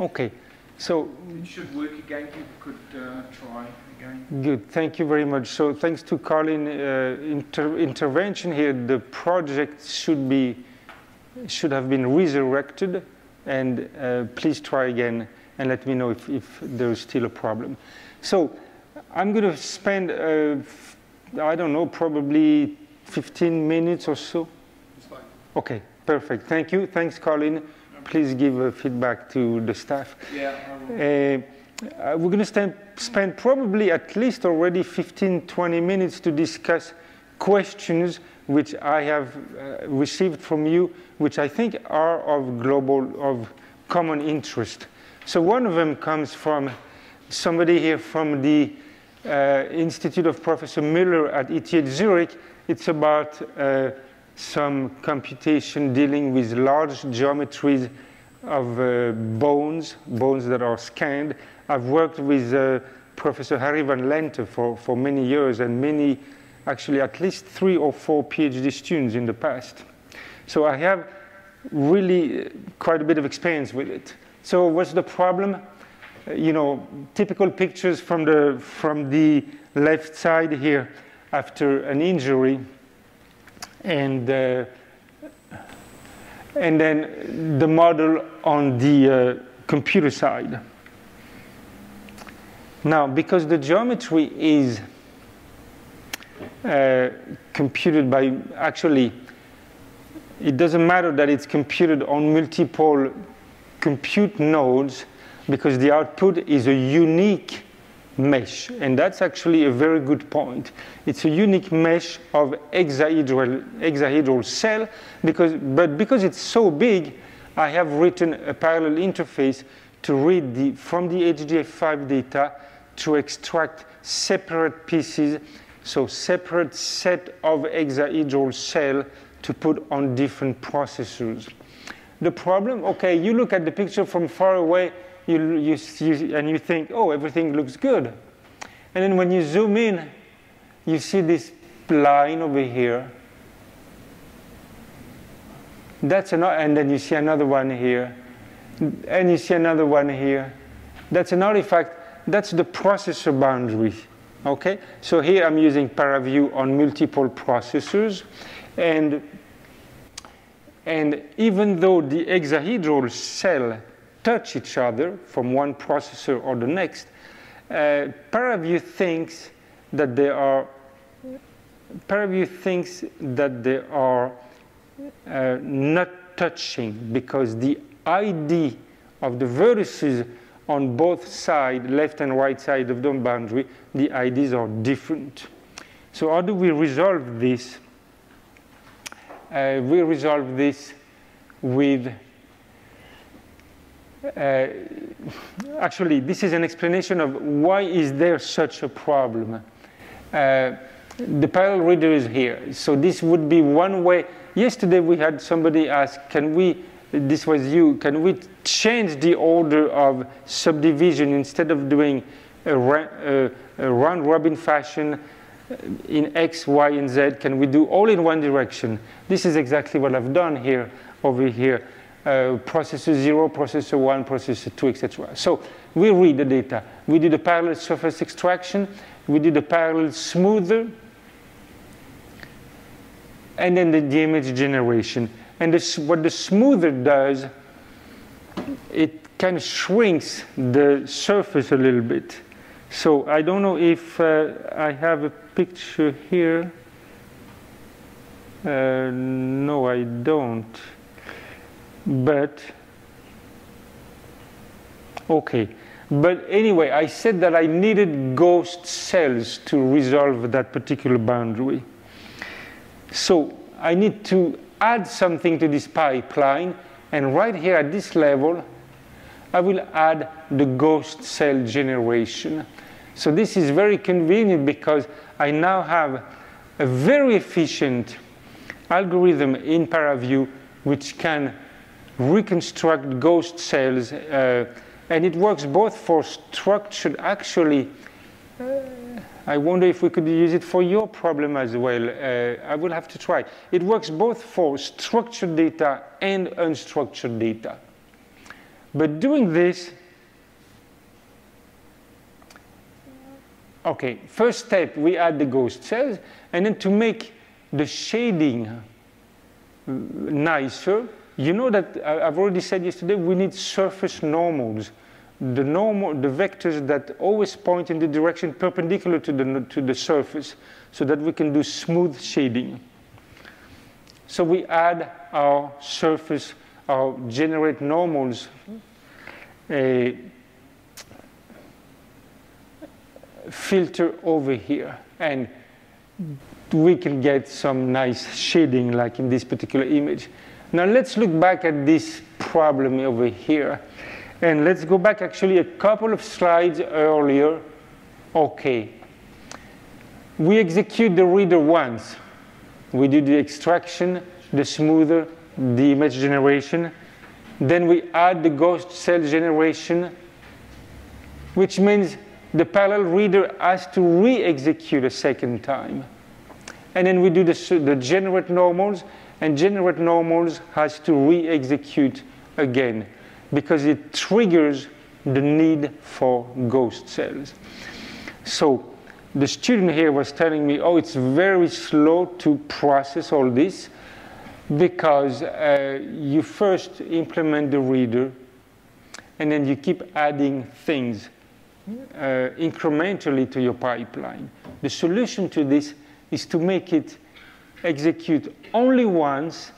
Okay. So it should work again. People could try again. Good. Thank you very much. So thanks to Colin's intervention here, the project should have been resurrected. And please try again and let me know if there's still a problem. So I'm going to spend, I don't know, probably 15 minutes or so. It's fine. OK, perfect. Thank you. Thanks, Colin. Please give feedback to the staff. Yeah. We're going to spend probably at least already 15, 20 minutes to discuss questions which I have received from you, which I think are of common interest. So one of them comes from somebody here from the Institute of Professor Müller at ETH Zurich. It's about some computation dealing with large geometries of bones that are scanned. I've worked with Professor Harry Van Lente for many years and many, actually at least 3 or 4 PhD students in the past. So I have really quite a bit of experience with it. So what's the problem? You know, typical pictures from the left side here after an injury, and then the model on the computer side. Now, because the geometry is computed by, actually, it doesn't matter that it's computed on multiple compute nodes, because the output is a unique mesh. And that's actually a very good point. It's a unique mesh of hexahedral cell, but because it's so big, I have written a parallel interface to read from the HDF5 data to extract separate pieces, so separate set of hexahedral cell to put on different processors. The problem, okay, you look at the picture from far away, and you think, oh, everything looks good. And then when you zoom in, you see this line over here. That's another, and then you see another one here. And you see another one here. That's an artifact. That's the processor boundary. Okay? So here I'm using ParaView on multiple processors. And even though the hexahedral cell touch each other from one processor or the next, ParaView thinks that they are not touching, because the ID of the vertices on both sides, left and right side of the boundary, the IDs are different. So how do we resolve this? We resolve this with, actually, this is an explanation of why is there such a problem. The parallel reader is here. So this would be one way. Yesterday we had somebody ask, can we change the order of subdivision instead of doing a round-robin fashion in X, Y, and Z, can we do all in one direction? This is exactly what I've done here, over here. Processor 0, processor 1, processor 2, etc. So we read the data. We did a parallel surface extraction. We did a parallel smoother. And then the image generation. And what the smoother does, it kind of shrinks the surface a little bit. So I don't know if I have a picture here. No, I don't. But, OK. But anyway, I said that I needed ghost cells to resolve that particular boundary. So I need to add something to this pipeline. And right here at this level, I will add the ghost cell generation. So this is very convenient, because I now have a very efficient algorithm in ParaView which can reconstruct ghost cells. And it works both for structured, actually, I wonder if we could use it for your problem as well. I will have to try. It works both for structured data and unstructured data. But doing this, okay, first step, we add the ghost cells, and then to make the shading nicer, you know that I've already said yesterday, we need surface normals. The vectors that always point in the direction perpendicular to the surface, so that we can do smooth shading. So we add our surface, our generate normals filter over here, and we can get some nice shading like in this particular image. Now let's look back at this problem over here. And let's go back actually a couple of slides earlier. Okay. We execute the reader once. We do the extraction, the smoother, the image generation. Then we add the ghost cell generation, which means the parallel reader has to re-execute a second time. And then we do the generate normals, and generate normals has to re-execute again, because it triggers the need for ghost cells. So the student here was telling me, oh, it's very slow to process all this because you first implement the reader and then you keep adding things incrementally to your pipeline. The solution to this is to make it execute only once,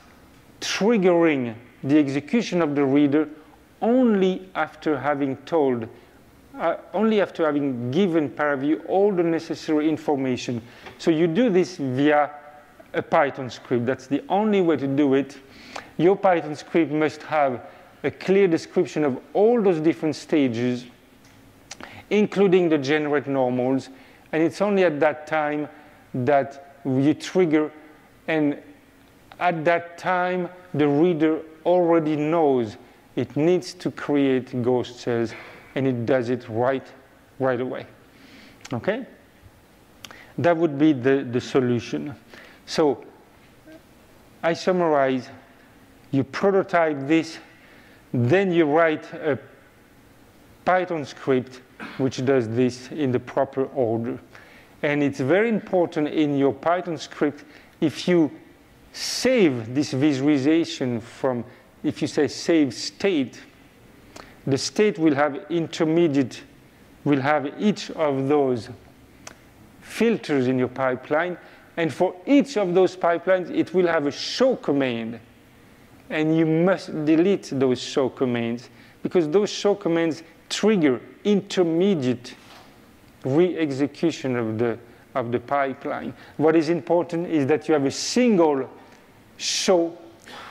triggering the execution of the reader only after having told, only after having given ParaView all the necessary information. So you do this via a Python script. That's the only way to do it. Your Python script must have a clear description of all those different stages, including the generate normals. And it's only at that time that you trigger, and at that time, the reader already knows it needs to create ghost cells, and it does it right away. Okay? That would be the solution. So I summarize. You prototype this. Then you write a Python script which does this in the proper order. And it's very important in your Python script, if you save this visualization from, if you say save state, the state will have intermediate, will have each of those filters in your pipeline. And for each of those pipelines, it will have a show command. And you must delete those show commands, because those show commands trigger intermediate re-execution of the pipeline. What is important is that you have a single show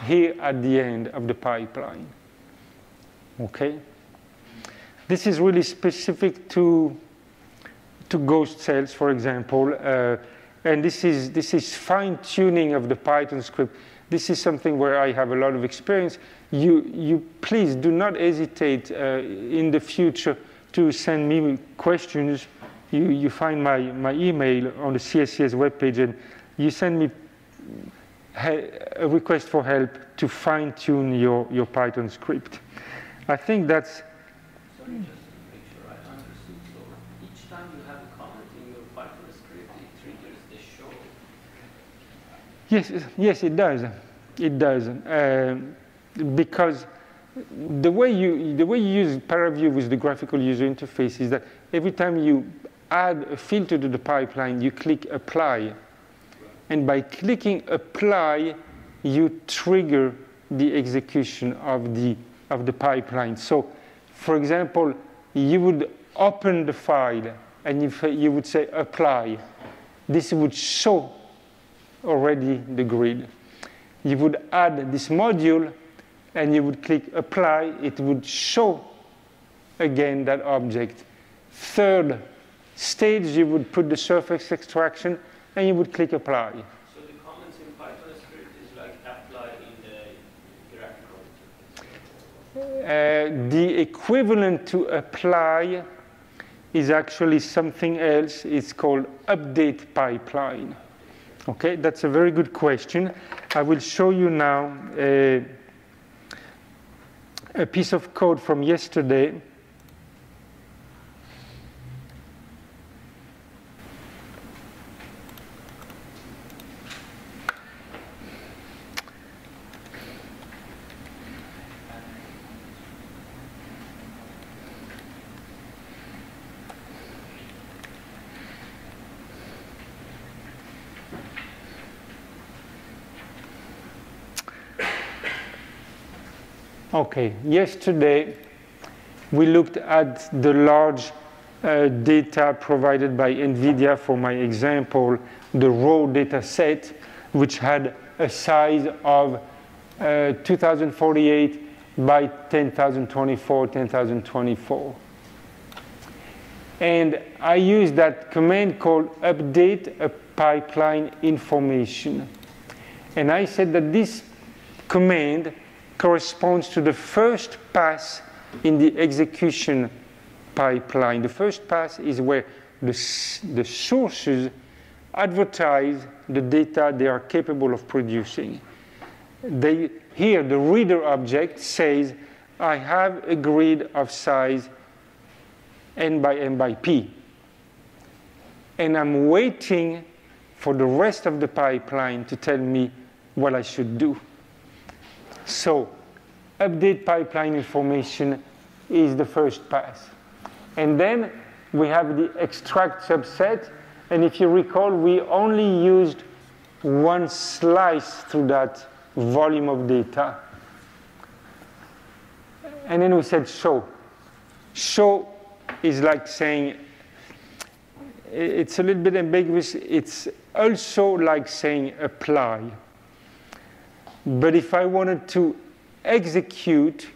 here at the end of the pipeline. Okay? This is really specific to ghost cells, for example. And this is fine-tuning of the Python script. This is something where I have a lot of experience. You please do not hesitate in the future to send me questions. You find my email on the CSCS webpage, and you send me a request for help to fine-tune your Python script. I think that's... Sorry, just to make sure I understood. So each time you have a comment in your Python script, it triggers the show. Yes, it does. It does. Because the way you use ParaView with the graphical user interface is that every time you add a filter to the pipeline, you click apply. And by clicking apply, you trigger the execution of the pipeline. So, for example, you would open the file, and if you would say apply, this would show already the grid. You would add this module, and you would click apply. It would show again that object. Third stage, you would put the surface extraction, and you would click apply. So the comments in Python script is like apply in the graphical interface? The equivalent to apply is actually something else. It's called update pipeline. Okay, that's a very good question. I will show you now a piece of code from yesterday. Okay, yesterday we looked at the large data provided by NVIDIA for my example, the raw data set, which had a size of 2048 by 10,024, 10,024. And I used that command called update a pipeline information. And I said that this command corresponds to the first pass in the execution pipeline. The first pass is where the sources advertise the data they are capable of producing. Here, the reader object says, I have a grid of size n by p. And I'm waiting for the rest of the pipeline to tell me what I should do. So, update pipeline information is the first pass. And then we have the extract subset. And if you recall, we only used one slice through that volume of data. And then we said show. Show is like saying, it's a little bit ambiguous. It's also like saying apply. But if I wanted to execute,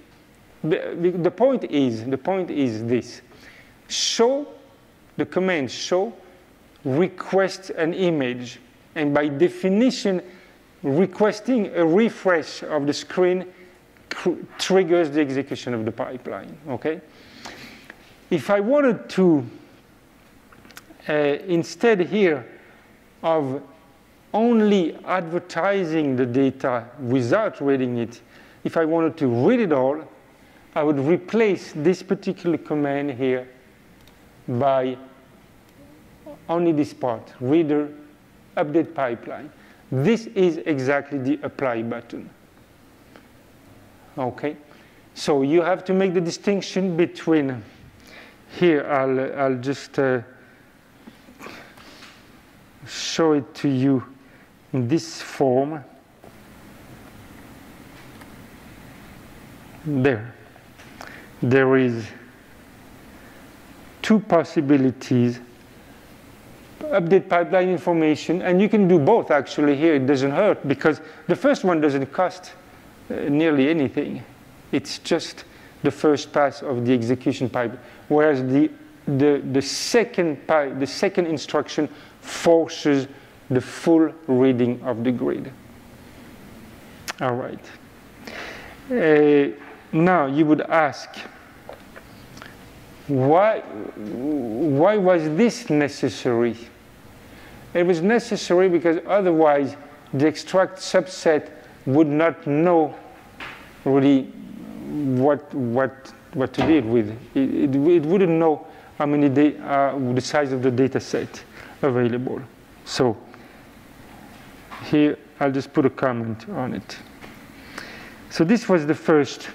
the point is this. Show, the command show, requests an image. And by definition, requesting a refresh of the screen triggers the execution of the pipeline, okay? If I wanted to, instead here of only advertising the data without reading it, if I wanted to read it all, I would replace this particular command here by only this part, reader, update pipeline. This is exactly the apply button. Okay, so you have to make the distinction between, here I'll just show it to you in this form. There is two possibilities, update pipeline information, and you can do both actually here. It doesn't hurt because the first one doesn't cost nearly anything. It's just the first pass of the execution pipe, whereas the second instruction forces the full reading of the grid. All right. Now you would ask, why was this necessary? It was necessary because otherwise the extract subset would not know really what to deal with. It wouldn't know how many the size of the data set available. So here I'll just put a comment on it. So this was the first.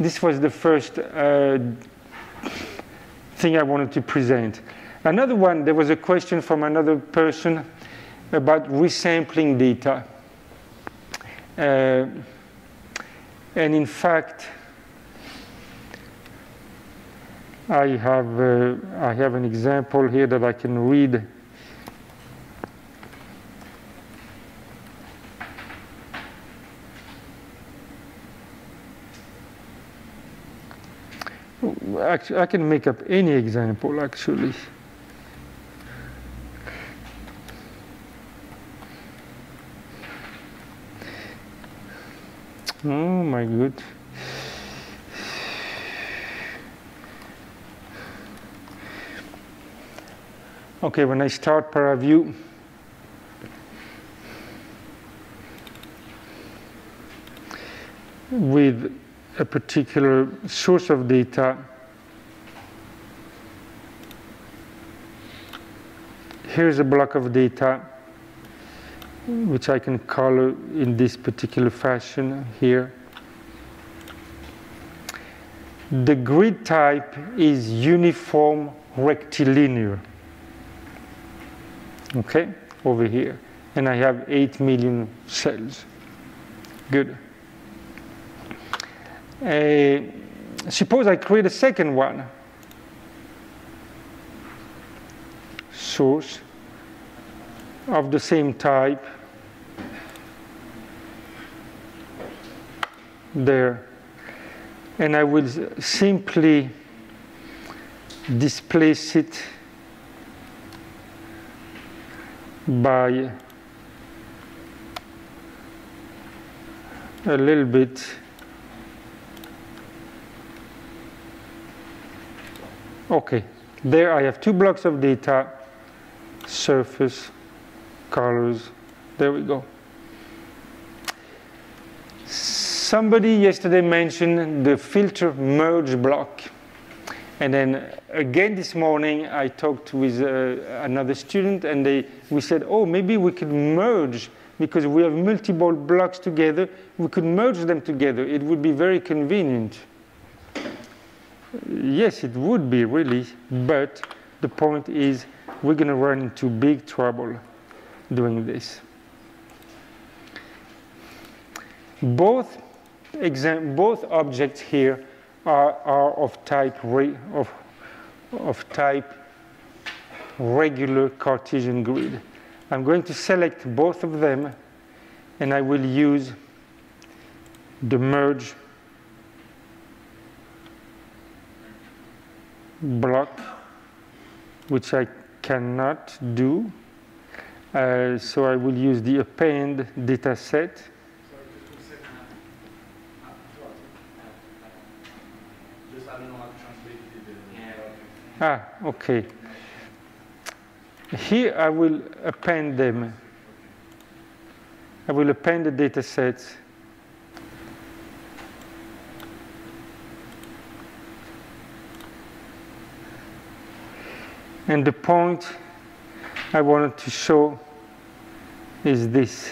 This was the first thing I wanted to present. Another one. There was a question from another person about resampling data, and in fact, I have an example here that I can read. Actually, I can make up any example, actually. Oh, my goodness. Okay, when I start ParaView, with a particular source of data. Here's a block of data, which I can color in this particular fashion here. The grid type is uniform rectilinear, okay, over here. And I have 8 million cells. Good. Suppose I create a second one. Source of the same type. There. And I will simply displace it by a little bit. Okay, there I have two blocks of data, surface, colors, there we go. Somebody yesterday mentioned the filter merge block. And then again this morning I talked with another student and we said, oh, maybe we could merge because we have multiple blocks together, we could merge them together. It would be very convenient. Yes, it would be really, but the point is we're going to run into big trouble doing this. Both objects here are of type regular Cartesian grid. I'm going to select both of them, and I will use the merge block, which I cannot do. So I will use the append data set. Ah, okay. Here I will append them. I will append the data sets. And the point I wanted to show is this.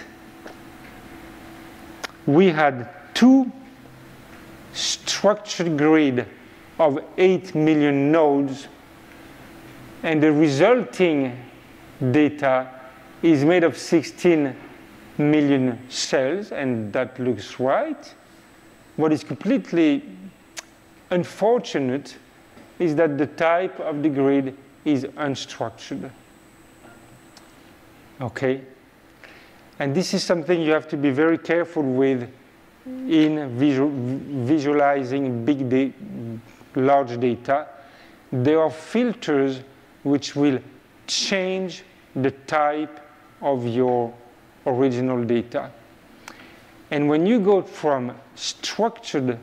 We had two structured grid of 8 million nodes, and the resulting data is made of 16 million cells, and that looks right. What is completely unfortunate is that the type of the grid is unstructured. Okay? And this is something you have to be very careful with in visualizing large data. There are filters which will change the type of your original data. And when you go from structured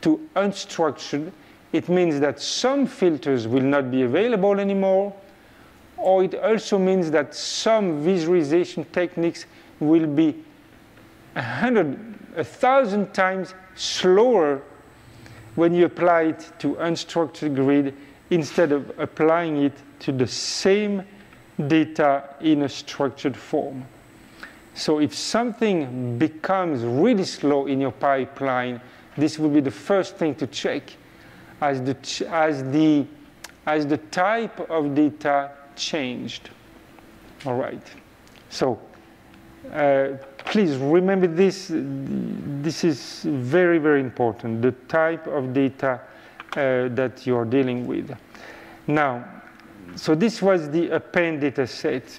to unstructured, it means that some filters will not be available anymore, or it also means that some visualization techniques will be 1,000 times slower when you apply it to unstructured grid instead of applying it to the same data in a structured form. So if something becomes really slow in your pipeline, this will be the first thing to check. As the type of data changed. All right. So please remember this. This is very, very important, the type of data that you are dealing with. Now, so this was the append data set.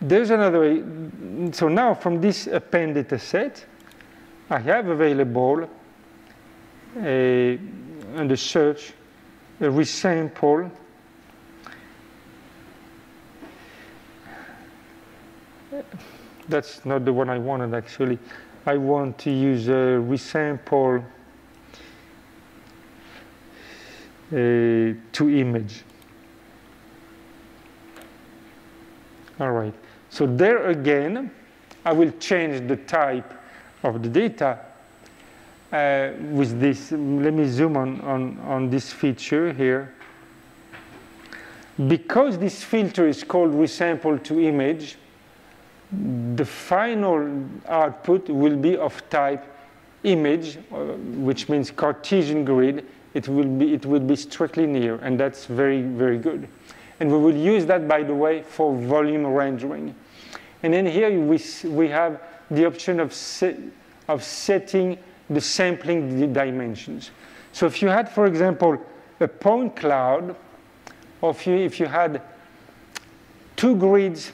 There's another way. So now from this append data set, I have available under search, a resample, that's not the one I wanted actually. I want to use a resample to image. All right, so there again, I will change the type of the data, with this. Let me zoom on this feature here. Because this filter is called resample to image, the final output will be of type image, which means Cartesian grid. It will be strictly near, and that's very, very good. And we will use that, by the way, for volume rendering. And then here we have the option of setting the sampling dimensions. So if you had, for example, a point cloud, or if you had two grids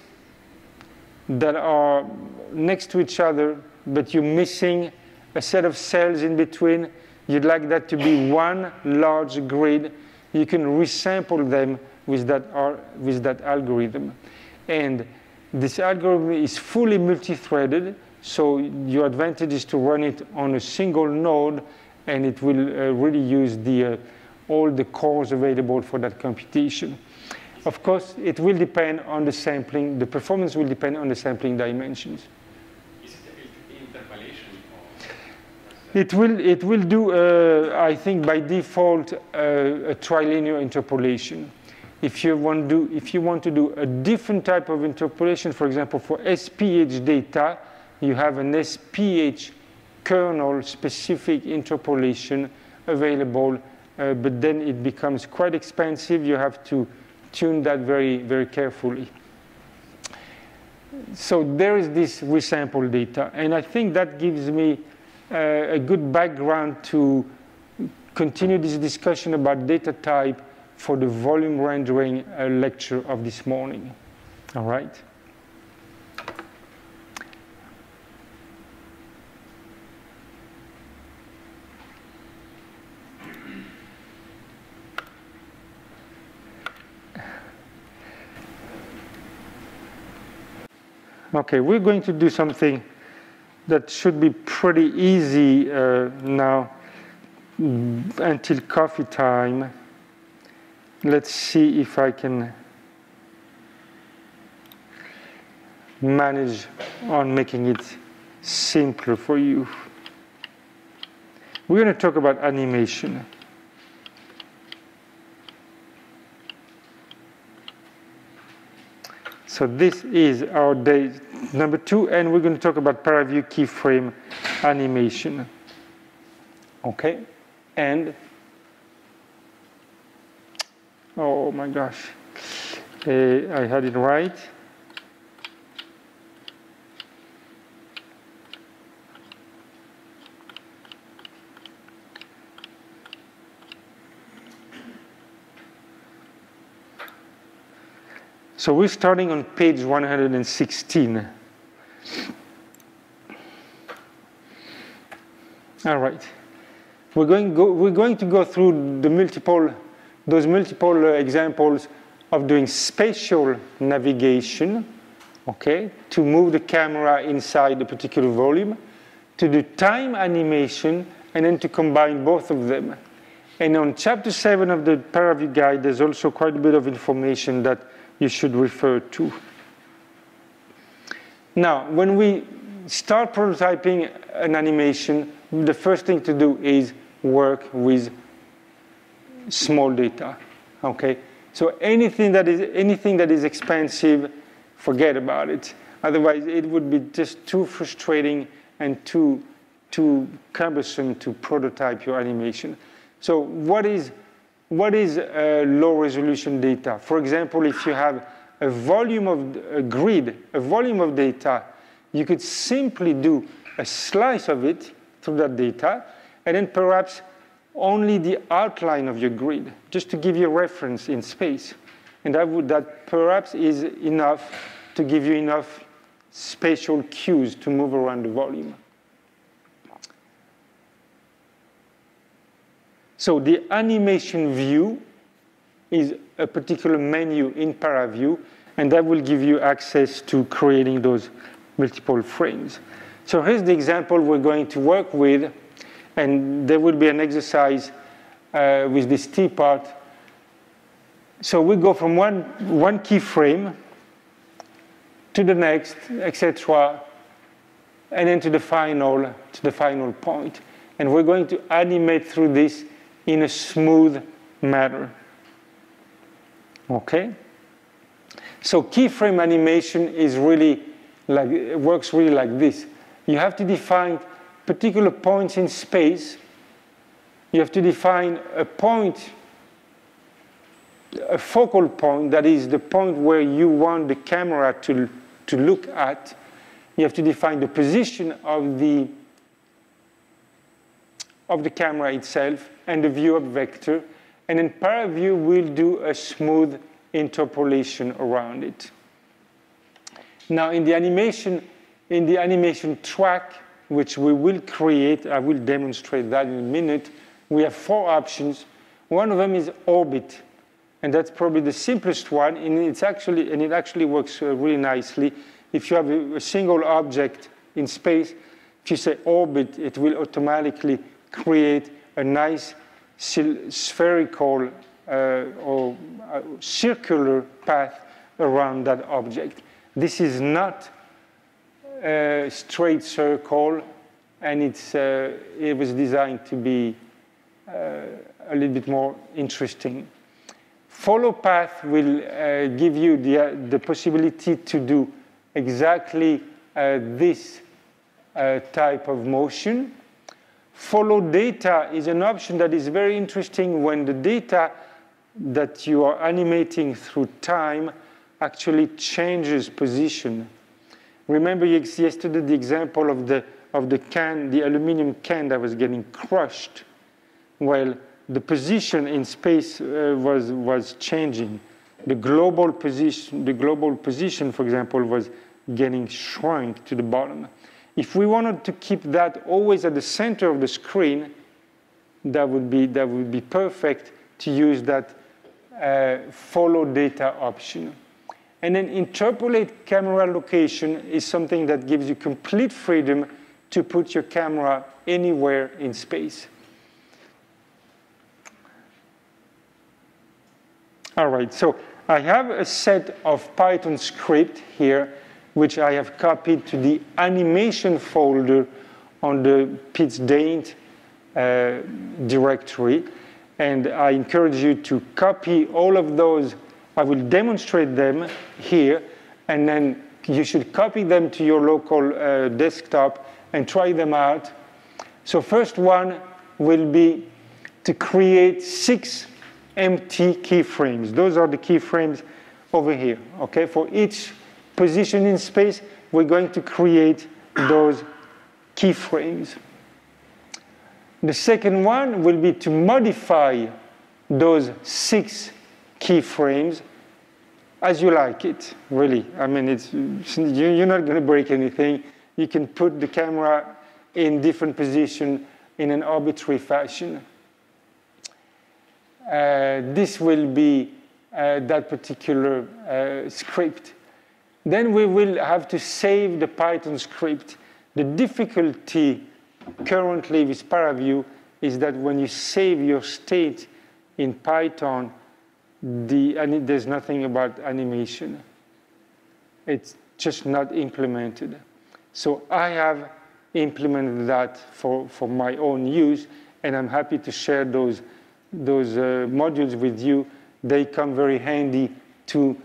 that are next to each other, but you're missing a set of cells in between, you'd like that to be one large grid, you can resample them with that algorithm. And this algorithm is fully multi-threaded, so your advantage is to run it on a single node, and it will really use all the cores available for that computation. Of course, it will depend on the sampling. The performance will depend on the sampling dimensions. Is it interpolation? It will do, I think, by default, a trilinear interpolation. If you want to do a different type of interpolation, for example, for SPH data, you have an SPH kernel-specific interpolation available, but then it becomes quite expensive. You have to tune that very, very carefully. So there is this resample data, and I think that gives me a good background to continue this discussion about data type for the volume rendering lecture of this morning. All right. Okay, we're going to do something that should be pretty easy now until coffee time. Let's see if I can manage on making it simpler for you. We're going to talk about animation. So this is our day number 2, and we're going to talk about ParaView keyframe animation. Okay, and oh my gosh, I had it right. So we're starting on page 116. All right. We're going to go through those multiple examples of doing spatial navigation, okay, to move the camera inside a particular volume, to do time animation, and then to combine both of them. And on chapter 7 of the ParaView guide, there's also quite a bit of information that you should refer to. Now, when we start prototyping an animation, the first thing to do is work with small data. Okay, so anything that is expensive, forget about it. Otherwise, it would be just too frustrating and too cumbersome to prototype your animation. So, what is low-resolution data? For example, if you have a volume of a grid, a volume of data, you could simply do a slice of it through that data, and then perhaps only the outline of your grid, just to give you a reference in space. And that perhaps is enough to give you enough spatial cues to move around the volume. So the animation view is a particular menu in ParaView, and that will give you access to creating those multiple frames. So here's the example we're going to work with, and there will be an exercise with this teapot. So we go from one keyframe to the next, etc., and then to the final point. and we're going to animate through this in a smooth manner. Okay? So keyframe animation is really like, it works really like this. You have to define particular points in space. You have to define a point, a focal point, that is the point where you want the camera to look at. You have to define the position of the camera itself and the view up vector. And then ParaView will do a smooth interpolation around it. Now in the animation track, which we will create, I will demonstrate that in a minute, we have four options. One of them is orbit, and that's probably the simplest one, and it actually works really nicely. If you have a single object in space, if you say orbit, it will automatically create a nice spherical or circular path around that object. This is not a straight circle, and it was designed to be a little bit more interesting. Follow path will give you the possibility to do exactly this type of motion. Follow data is an option that is very interesting when the data that you are animating through time actually changes position. Remember yesterday the example of the can, the aluminum can that was getting crushed. Well, the position in space was changing. The global position, for example, was getting shrunk to the bottom. If we wanted to keep that always at the center of the screen, that would be perfect to use that follow data option. And then interpolate camera location is something that gives you complete freedom to put your camera anywhere in space. All right, so I have a set of Python script here, which I have copied to the animation folder on the Piz Daint directory. And I encourage you to copy all of those. I will demonstrate them here, and then you should copy them to your local desktop and try them out. So first one will be to create 6 empty keyframes. Those are the keyframes over here. Okay, for each position in space, we're going to create those keyframes. The second one will be to modify those 6 keyframes as you like it, really. I mean, you're not going to break anything. You can put the camera in different position in an arbitrary fashion. This will be that particular script. Then we will have to save the Python script. The difficulty currently with ParaView is that when you save your state in Python, there's nothing about animation. It's just not implemented. So I have implemented that for my own use, and I'm happy to share those modules with you. They come very handy to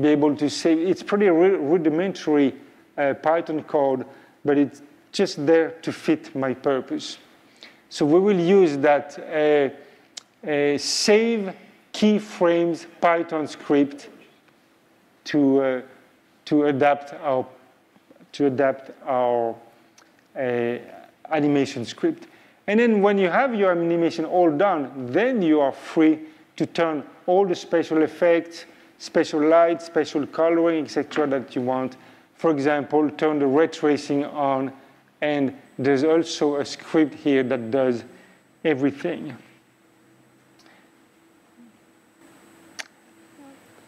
be able to save. It's pretty rudimentary Python code, but it's just there to fit my purpose. So we will use that save keyframes Python script to adapt our animation script. And then when you have your animation all done, then you are free to turn all the special effects, special light, special coloring, etc. that you want. For example, turn the ray tracing on, and there's also a script here that does everything.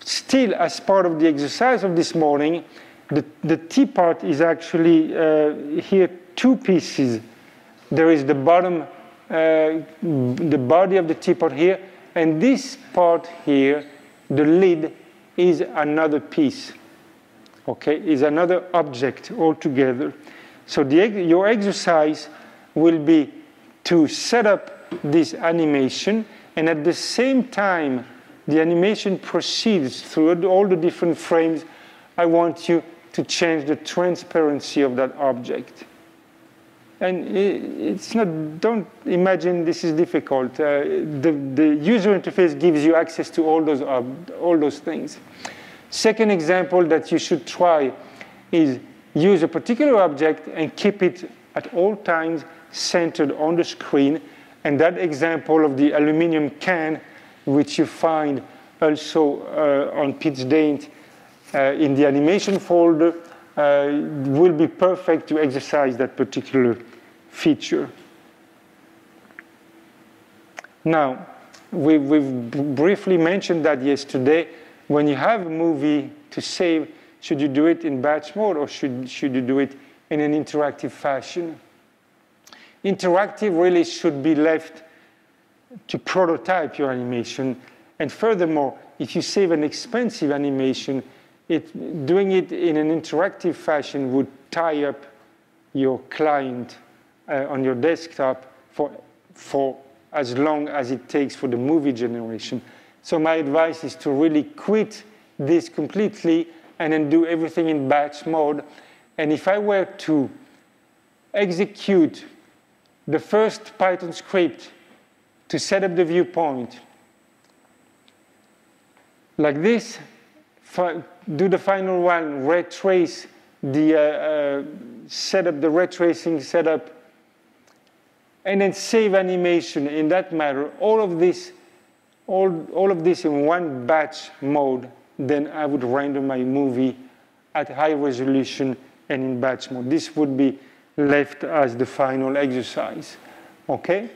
Still, as part of the exercise of this morning, the T part is actually here 2 pieces. There is the bottom, the body of the T part here, and this part here, the lid, is another piece, okay? Is another object altogether. So your exercise will be to set up this animation, and at the same time the animation proceeds through all the different frames, I want you to change the transparency of that object. And it's not, don't imagine this is difficult. The user interface gives you access to all those things. Second example that you should try is use a particular object and keep it at all times centered on the screen. And that example of the aluminum can, which you find also on Piz Daint in the animation folder, will be perfect to exercise that particular feature. Now, we've briefly mentioned that yesterday. When you have a movie to save, should you do it in batch mode or should you do it in an interactive fashion? Interactive really should be left to prototype your animation. And furthermore, if you save an expensive animation, doing it in an interactive fashion would tie up your client on your desktop for as long as it takes for the movie generation. So my advice is to really quit this completely and then do everything in batch mode. And if I were to execute the first Python script to set up the viewpoint like this, do the final one, retrace the setup, the retracing setup, and then save animation in that matter, all of this in one batch mode, then I would render my movie at high resolution and in batch mode. This would be left as the final exercise, okay?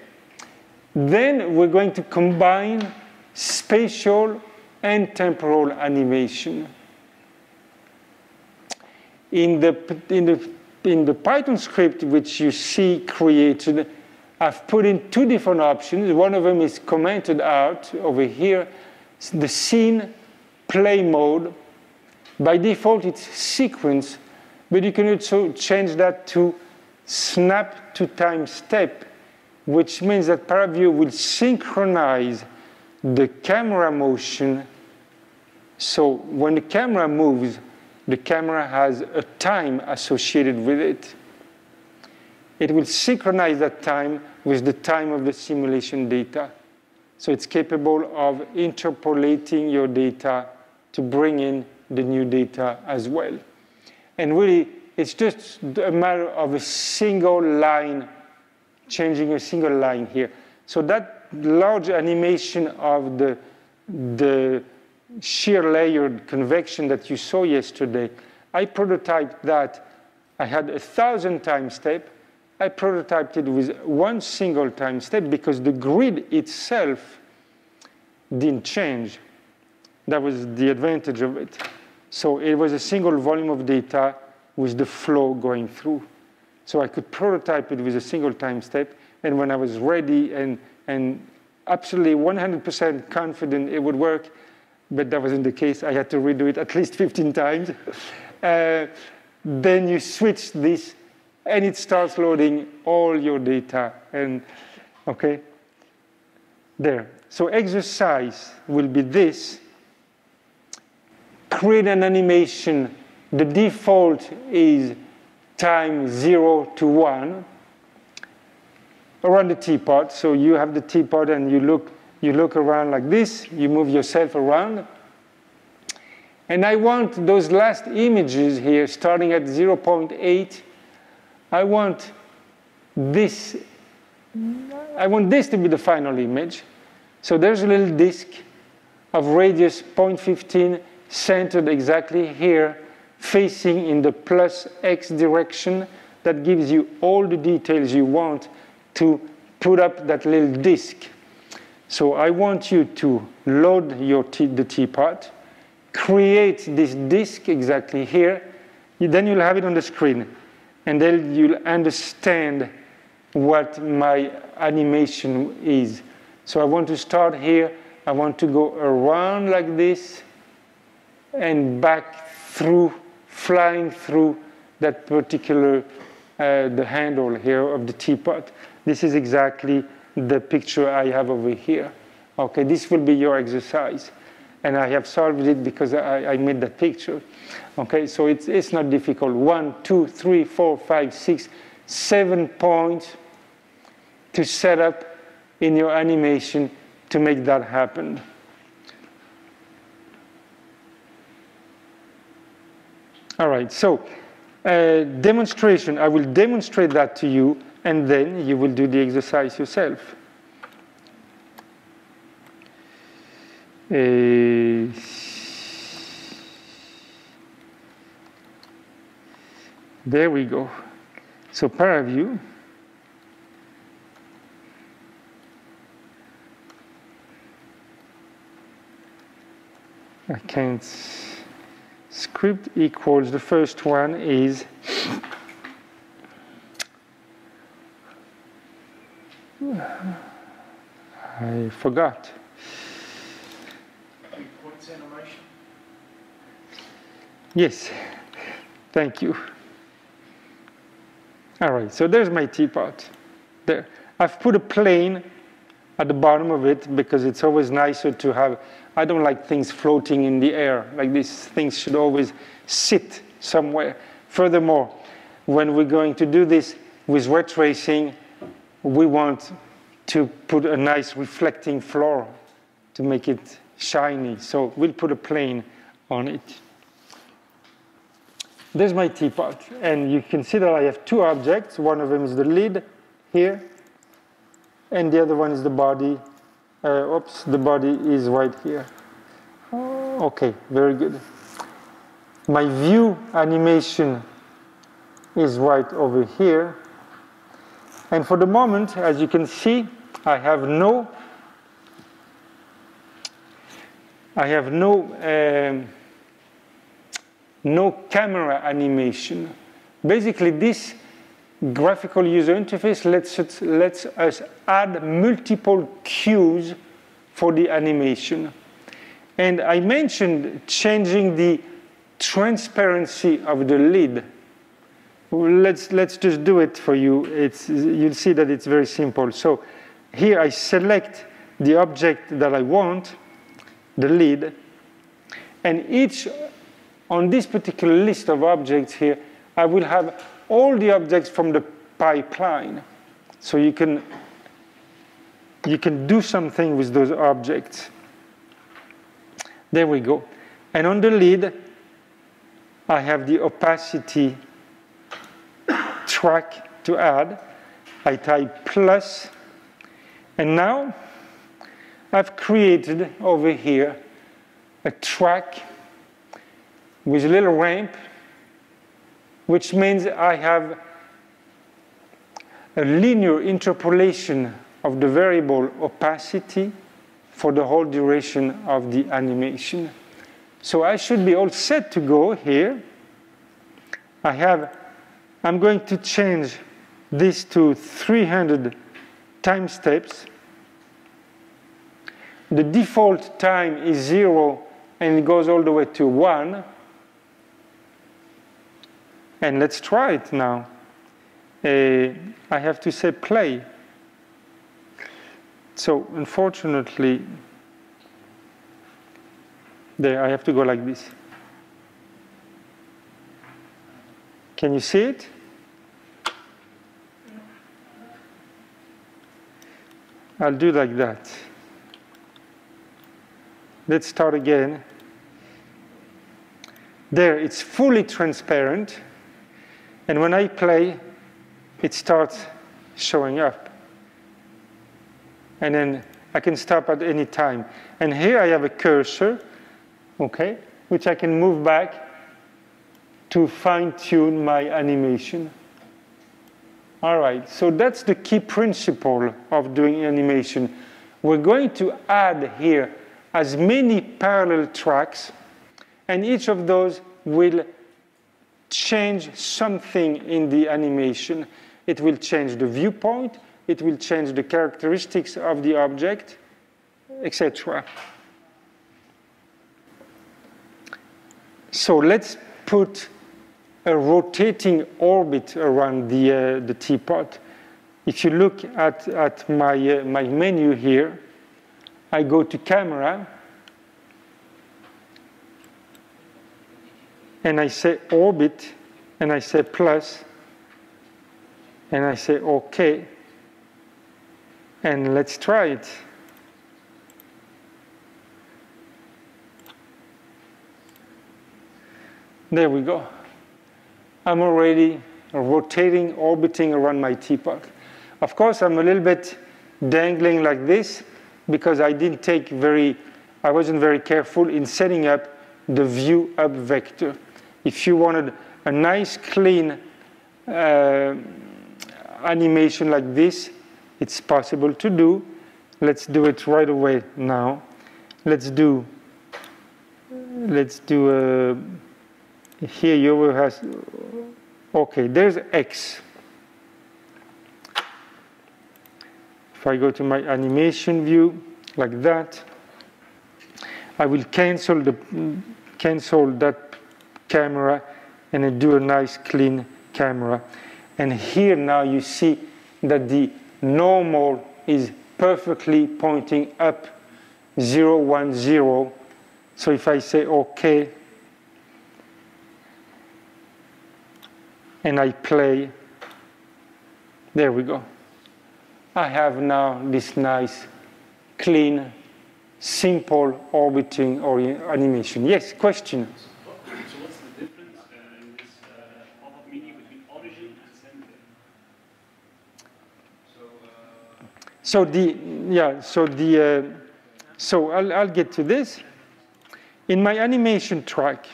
Then we're going to combine spatial and temporal animation. In the Python script which you see created, I've put in two different options. One of them is commented out over here. It's the scene play mode. By default, it's sequence, but you can also change that to snap to time step, which means that ParaView will synchronize the camera motion. So when the camera moves, the camera has a time associated with it. It will synchronize that time with the time of the simulation data. So it's capable of interpolating your data to bring in the new data as well. And really, it's just a matter of a single line, changing a single line here. So that large animation of the shear layered convection that you saw yesterday, I prototyped that. I had 1,000 time steps. I prototyped it with one single time step because the grid itself didn't change. That was the advantage of it. So it was a single volume of data with the flow going through. So I could prototype it with a single time step, and when I was ready and absolutely 100% confident it would work, but that wasn't the case. I had to redo it at least 15 times. Then you switch this and it starts loading all your data, and okay, there. So exercise will be this. Create an animation. The default is time 0 to 1 around the teapot. So you have the teapot and you look around like this, you move yourself around. And I want those last images here, starting at 0.8, I want this to be the final image. So there's a little disk of radius 0.15 centered exactly here, facing in the +X direction. That gives you all the details you want to put up that little disk. So I want you to load the teapot, create this disk exactly here, then you'll have it on the screen. And then you'll understand what my animation is. So I want to start here. I want to go around like this and back through, flying through that particular the handle here of the teapot. This is exactly the picture I have over here. Okay, this will be your exercise. And I have solved it because I made that picture. Okay, so it's not difficult. 1, 2, 3, 4, 5, 6, 7 points to set up in your animation to make that happen. All right, so demonstration. I will demonstrate that to you, and then you will do the exercise yourself. There we go. So ParaView. I can't. Script equals, the first one is I forgot. Yes, thank you. All right, so there's my teapot. There, I've put a plane at the bottom of it because it's always nicer to have. I don't like things floating in the air like this. Things should always sit somewhere. Furthermore, when we're going to do this with ray tracing, we want to put a nice reflecting floor to make it shiny. So we'll put a plane on it. There's my teapot, and you can see that I have two objects. One of them is the lid here, and the other one is the body. Oops, the body is right here. Okay, very good. My view animation is right over here. And for the moment, as you can see, I have no camera animation. Basically, this graphical user interface lets us add multiple cues for the animation. And I mentioned changing the transparency of the lid. Let's just do it for you. You'll see that it's very simple. So here I select the object that I want, the lid, and each, on this particular list of objects here, I will have all the objects from the pipeline. So you can do something with those objects. There we go. And on the lid, I have the opacity track to add. I type plus. And now I've created over here a track with a little ramp, which means I have a linear interpolation of the variable opacity for the whole duration of the animation. So I should be all set to go here. I'm going to change this to 300 time steps. The default time is 0 and it goes all the way to 1. And let's try it now. I have to say play. So unfortunately, there, I have to go like this. Can you see it? I'll do like that. Let's start again. There, it's fully transparent. And when I play, it starts showing up. And then I can stop at any time. And here I have a cursor, okay, which I can move back to fine-tune my animation. All right, so that's the key principle of doing animation. We're going to add here as many parallel tracks, and each of those will change something in the animation. It will change the viewpoint, it will change the characteristics of the object, etc. So let's put a rotating orbit around the teapot. If you look at my, my menu here, I go to camera, and I say orbit, and I say plus, and I say OK, and let's try it. There we go. I'm already rotating, orbiting around my teapot. Of course, I'm a little bit dangling like this because I didn't take I wasn't very careful in setting up the view up vector. If you wanted a nice clean animation like this, it's possible to do. Let's do it right away now. Let's do here you will have, okay, there's X. If I go to my animation view like that, I will cancel that camera and I do a nice clean camera. And here now you see that the normal is perfectly pointing up 0, 1, 0. So if I say OK, and I play, there we go. I have now this nice, clean, simple orbiting or animation. Yes, question? So what's the difference in this pop-up menu between origin and center? So, I'll get to this. In my animation track,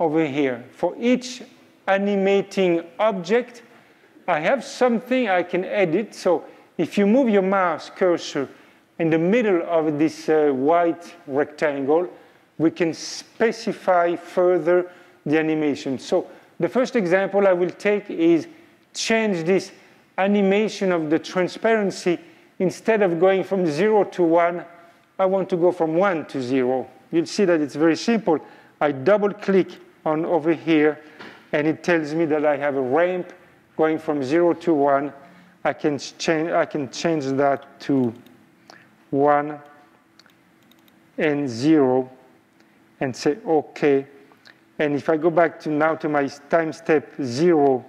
over here, for each animating object, I have something I can edit. So if you move your mouse cursor in the middle of this white rectangle, we can specify further the animation. So the first example I will take is change this animation of the transparency. Instead of going from 0 to 1, I want to go from 1 to 0. You'll see that it's very simple. I double click on over here and it tells me that I have a ramp going from 0 to 1. I can change that to 1 and 0 and say OK. And if I go back to now to my time step 0,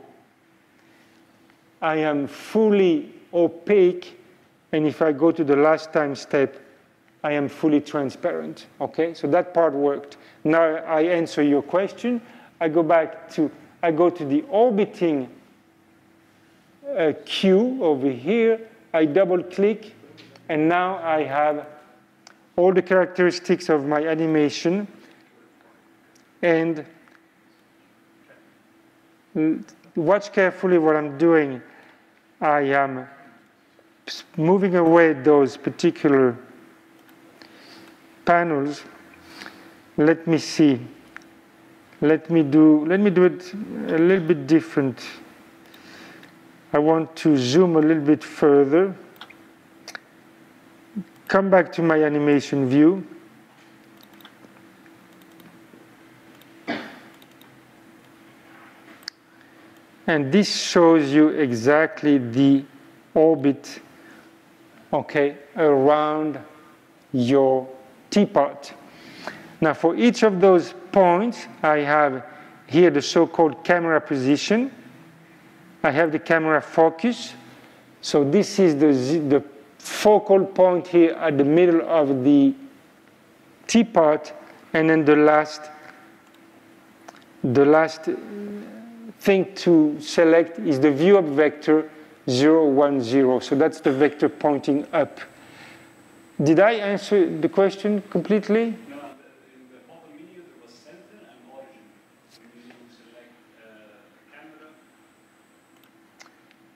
I am fully opaque. And if I go to the last time step, I am fully transparent. Okay, so that part worked. Now I answer your question. I go to the orbiting queue over here. I double click, and now I have all the characteristics of my animation. And watch carefully what I'm doing. I am moving away those particular panels. Let me see. Let me do it a little bit different. I want to zoom a little bit further. Come back to my animation view. And this shows you exactly the orbit, okay, around your teapot. Now for each of those points, I have here the so-called camera position. I have the camera focus. So this is the focal point here at the middle of the teapot. And then the last thing to select is the view up vector 0, 1, 0. So that's the vector pointing up. Did I answer the question completely? No, in the pop-up menu there was center and origin. Maybe you select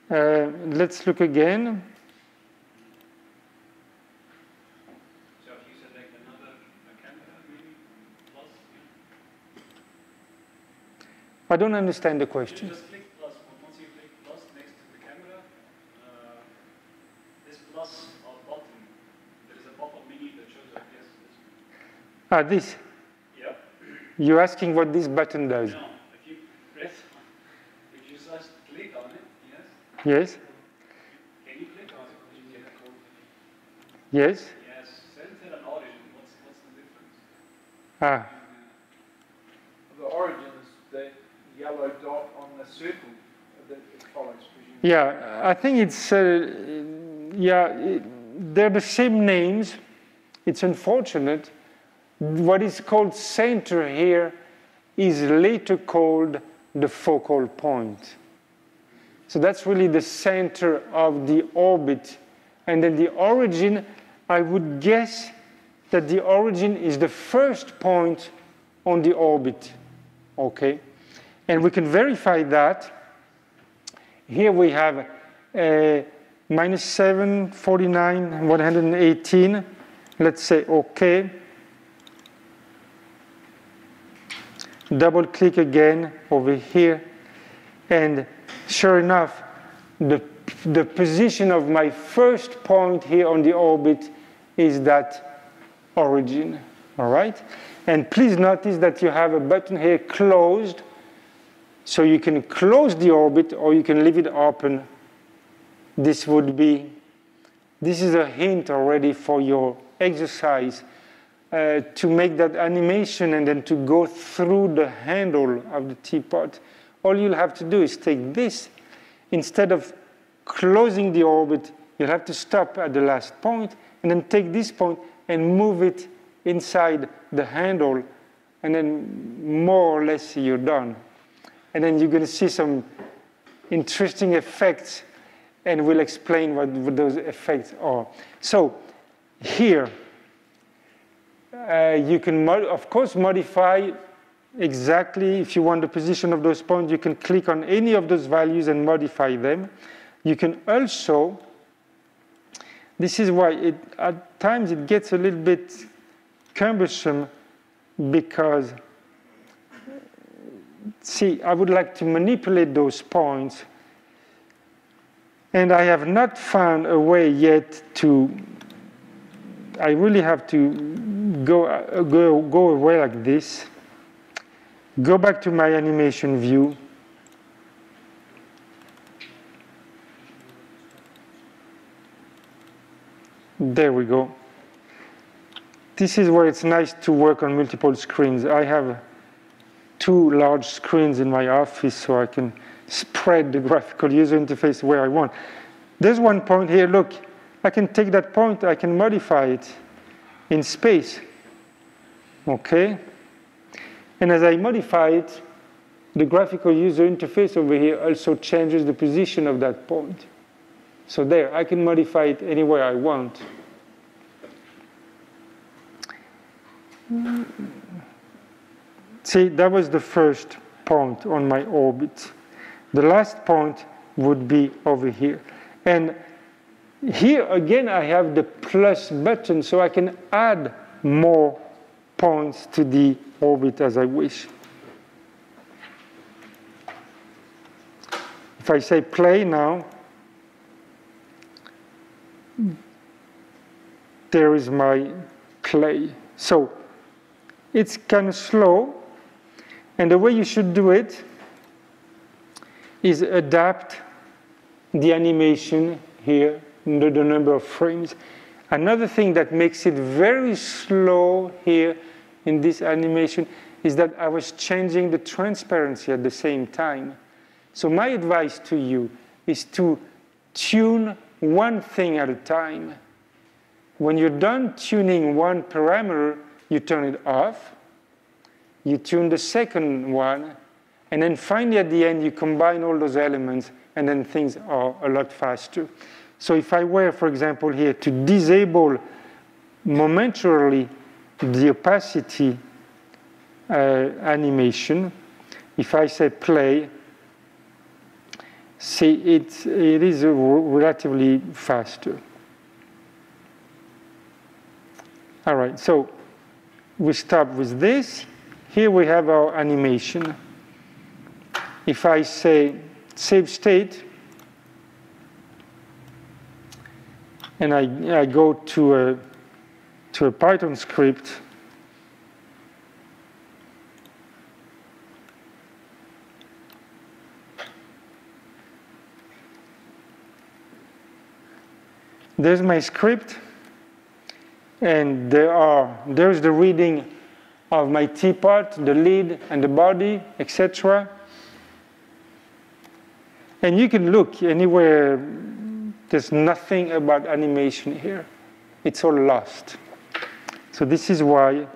camera. Let's look again. So if you select another camera, maybe plus. I don't understand the question. You just click plus. Once you click plus next to the camera, this plus. Ah, this? Yeah. You're asking what this button does? No, if you press, if you just click on it, yes, Yes? Can you click on it when you get a code? Yes? Yes, center and origin, what's the difference? The origin is the yellow dot on the circle that it follows, presumably. Yeah, I think it's, they're the same names. It's unfortunate. What is called center here is later called the focal point. So that's really the center of the orbit. And then the origin, I would guess that the origin is the first point on the orbit. Okay? And we can verify that. Here we have minus 7, 49, 118. Let's say OK. Double click again over here. And sure enough, the position of my first point here on the orbit is that origin. All right? And please notice that you have a button here, closed. So you can close the orbit or you can leave it open. This would be, this is a hint already for your exercise to make that animation and then to go through the handle of the teapot. All you'll have to do is take this. Instead of closing the orbit, you'll have to stop at the last point and then take this point and move it inside the handle, and then more or less you're done. And then you're going to see some interesting effects, and we'll explain what those effects are. So here, you can, of course, modify exactly if you want the position of those points. You can click on any of those values and modify them. You can also, this is why it, at times it gets a little bit cumbersome, because see, I would like to manipulate those points, and I have not found a way yet to, I really have to go away like this, go back to my animation view, there we go. This is where it's nice to work on multiple screens. I have two large screens in my office, so I can spread the graphical user interface where I want. There's one point here, look, I can take that point, I can modify it in space, okay? And as I modify it, the graphical user interface over here also changes the position of that point. So there, I can modify it anywhere I want. See, that was the first point on my orbit. The last point would be over here. And here again I have the plus button, so I can add more points to the orbit as I wish. If I say play now, there is my play. So it's kind of slow. And the way you should do it is adapt the animation here, the number of frames. Another thing that makes it very slow here in this animation is that I was changing the transparency at the same time. So my advice to you is to tune one thing at a time. When you're done tuning one parameter, you turn it off. You tune the second one, and then finally at the end you combine all those elements, and then things are a lot faster. So if I were, for example, here to disable momentarily the opacity animation, if I say play, see, it is relatively faster. All right, so we stop with this. Here we have our animation. If I say save state, and I go to a Python script, There's my script, and there's the reading of my teapot, the lid, and the body, etc. And you can look anywhere. There's nothing about animation here. It's all lost. So this is why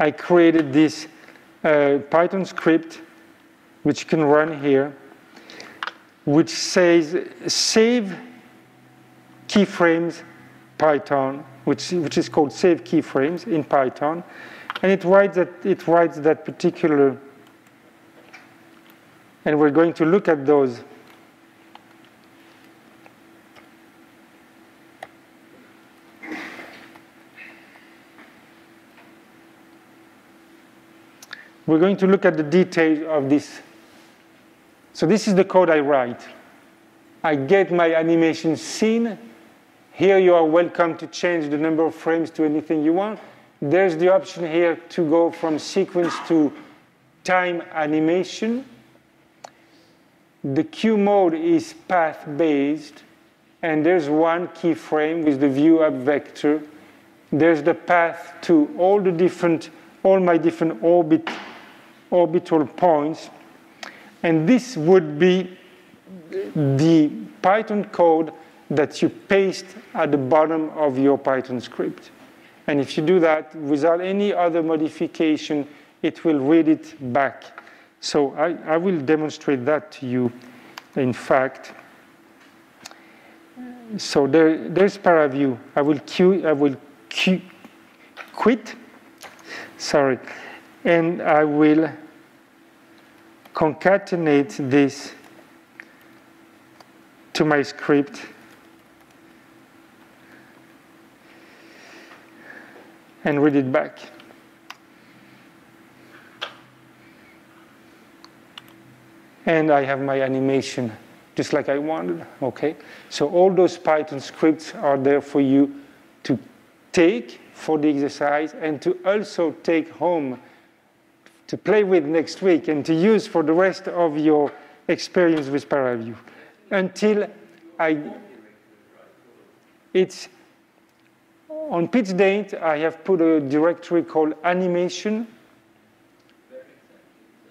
I created this Python script, which can run here, which says save keyframes Python, which is called save keyframes in Python, and it writes that particular. And we're going to look at those. We're going to look at the details of this. So this is the code I write. I get my animation scene. Here you are welcome to change the number of frames to anything you want. There's the option here to go from sequence to time animation. The queue mode is path-based, and there's one keyframe with the view up vector. There's the path to all my different orbital points. And this would be the Python code that you paste at the bottom of your Python script. And if you do that without any other modification, it will read it back. So I will demonstrate that to you, in fact. So there's ParaView. I will quit. Sorry. And I will concatenate this to my script. And read it back. And I have my animation just like I wanted. Okay. So all those Python scripts are there for you to take for the exercise and to also take home to play with next week and to use for the rest of your experience with ParaView. Until on Piz Daint, I have put a directory called animation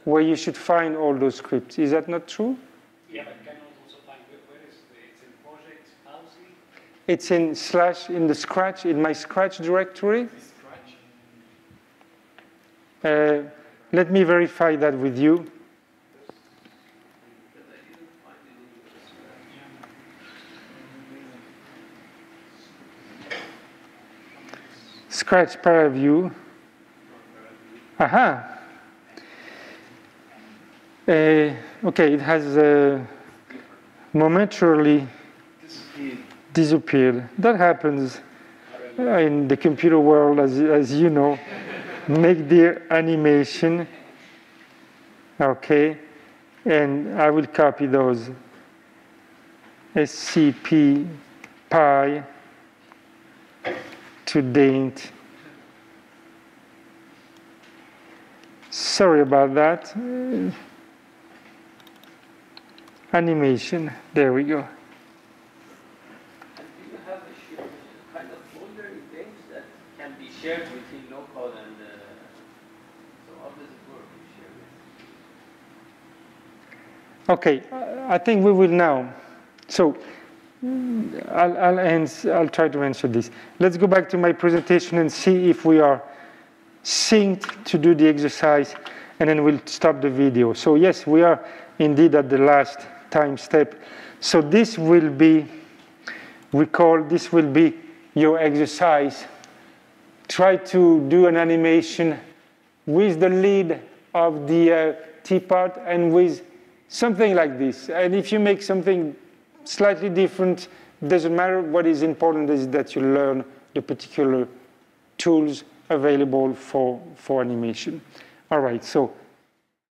where you should find all those scripts. Is that not true? Yeah, but can also find where is it's in project housing? It's in my scratch directory. Let me verify that with you. Scratch ParaView. Aha. Okay, it has momentarily disappeared. That happens in the computer world, as you know. Make the animation, okay, and I will copy those. SCP pi to Daint. Sorry about that. Animation, there we go. Do you have a shared kind of folder in Daint that can be shared between local and okay, I think we will now. So I'll try to answer this. Let's go back to my presentation and see if we are synced to do the exercise, and then we'll stop the video. So yes, we are indeed at the last time step. So this will be, this will be your exercise. Try to do an animation with the lid of the teapot and with something like this. And if you make something slightly different, doesn't matter. What is important is that you learn the particular tools available for animation. All right, so